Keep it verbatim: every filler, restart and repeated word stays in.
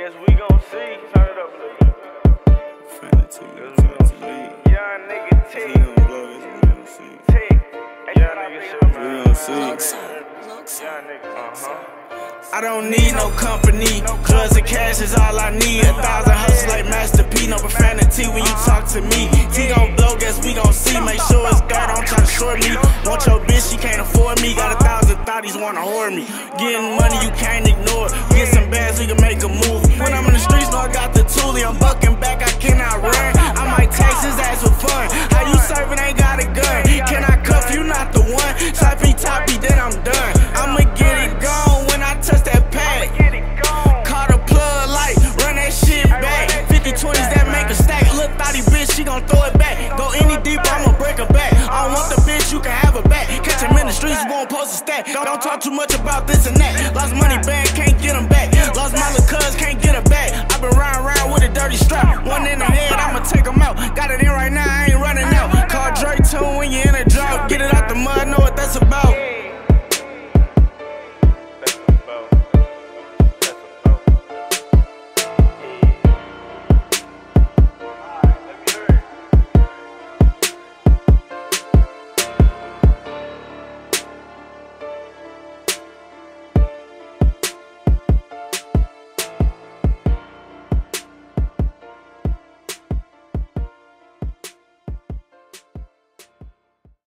Guess we gon' see. Turn it up a little bit. Fantasy, fantasy, young nigga T. T. Young nigga shit. Young nigga. Uh huh. I don't need no company. Clubs and cash is all I need. A thousand hustles like Master P. No profanity when you talk to me. T gon' blow. Guess we gon' see. Make sure it's God. Don't try to short me. Want your bitch? She can't afford me. Got a thousand thotties wanna whore me. Getting money you can't ignore. Get some bags we can make a move. When I'm in the streets, no, I got the toolie. I'm bucking back, I cannot run. I might tax his ass for fun. How you serving? Ain't got a gun. Can I cuff you? Not the one. Sloppy toppy, then I'm done. I'ma get it gone when I touch that pad. Call the plug light, run that shit back. fifty twenties that make a stack. Look, thotty bitch, she gon' throw it back. Go any deeper, I'ma break her back. I don't want the bitch, you can have her back. Catch him in the streets, you won't post a stack. Don't talk too much.